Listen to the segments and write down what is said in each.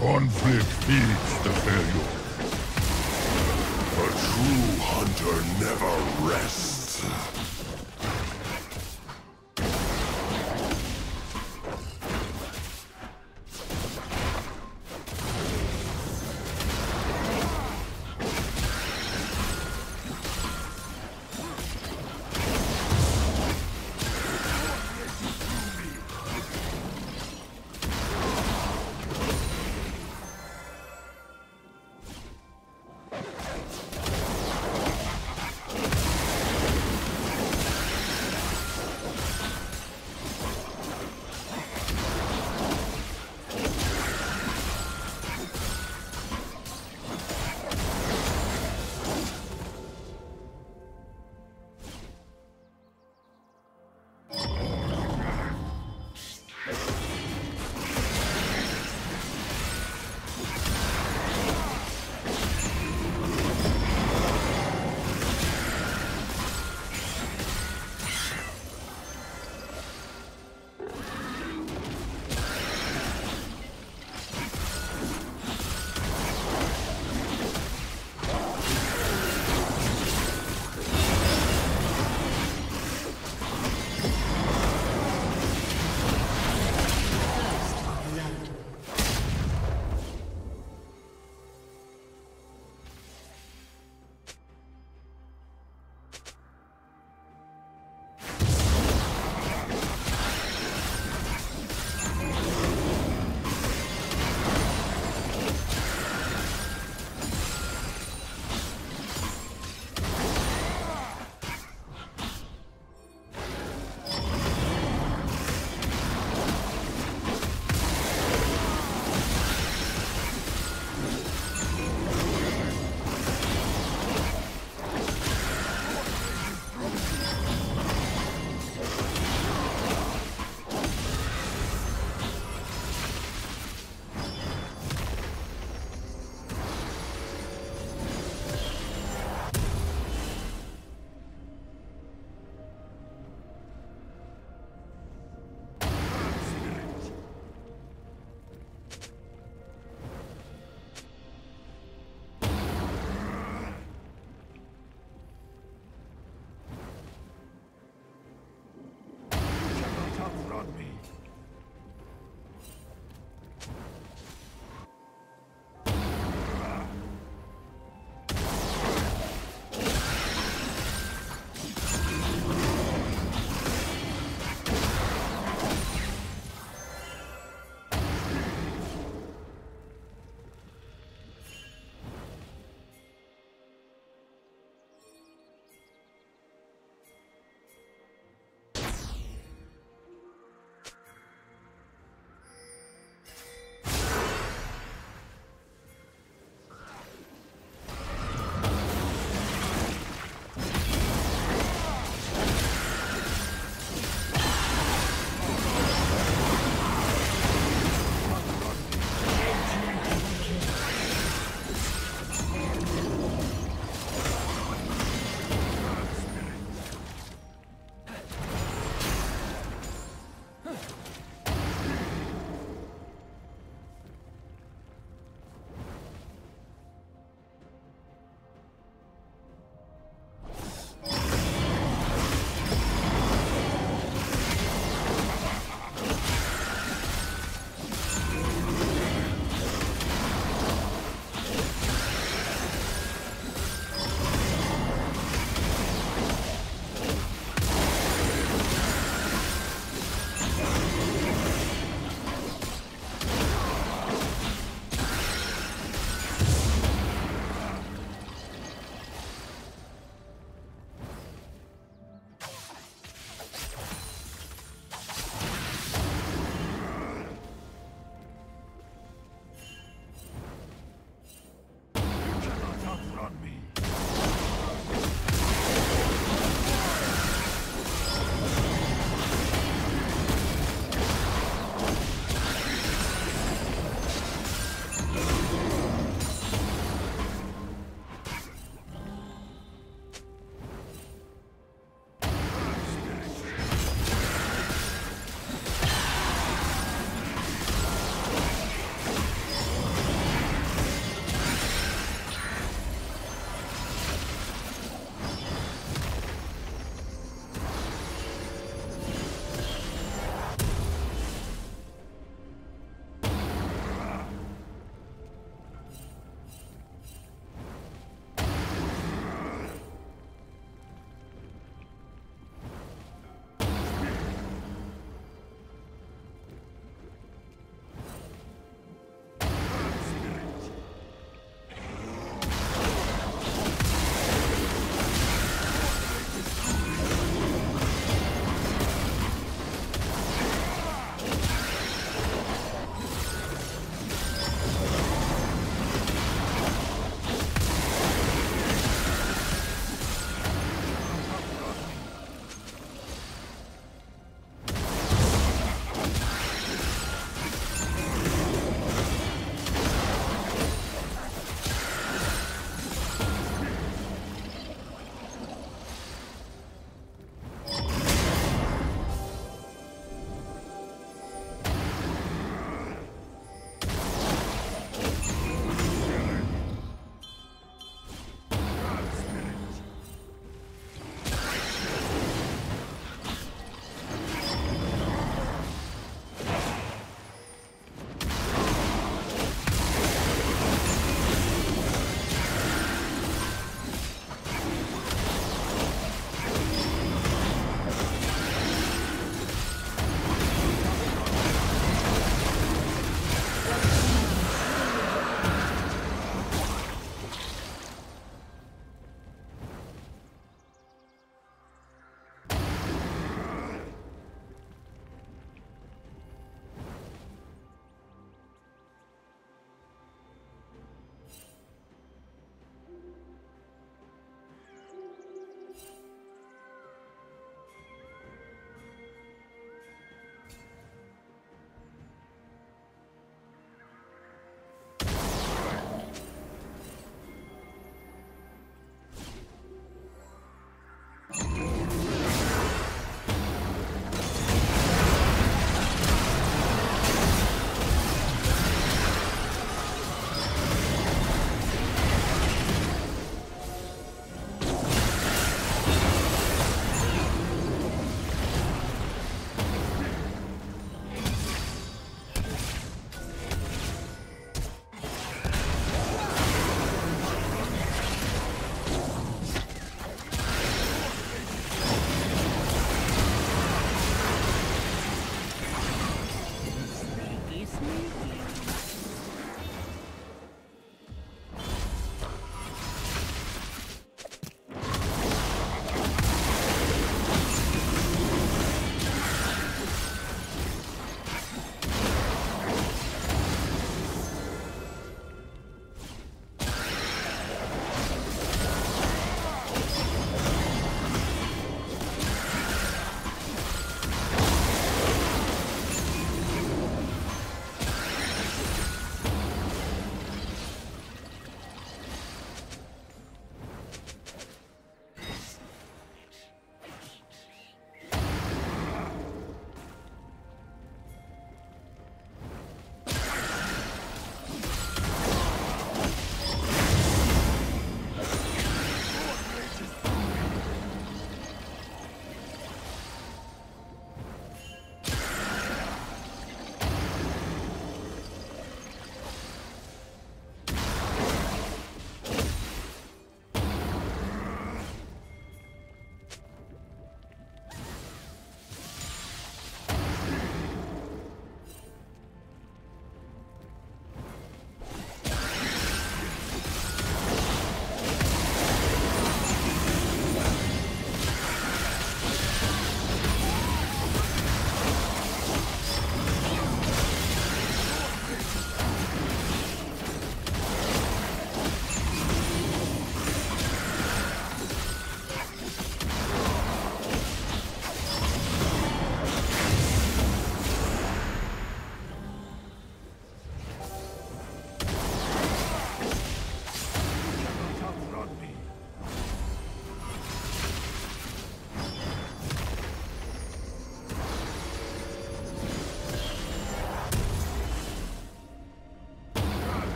Conflict feeds the failure. A true hunter never rests.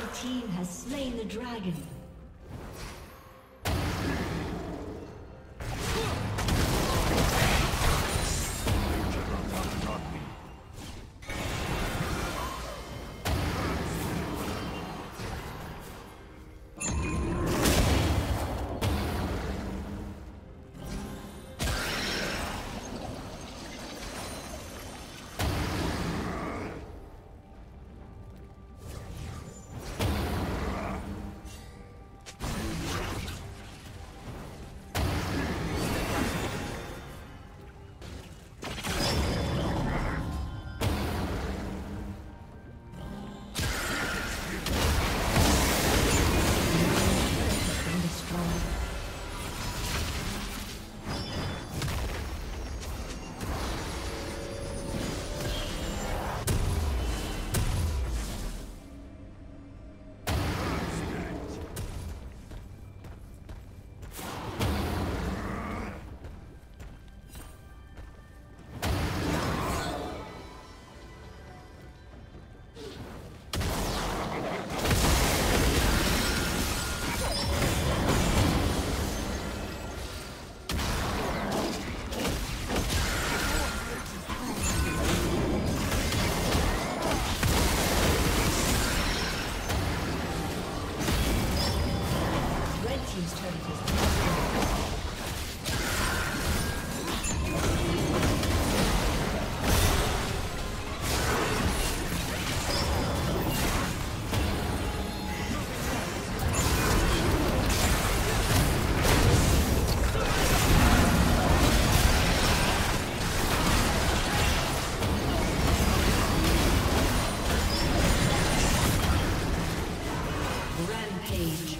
Red team has slain the dragon. Page.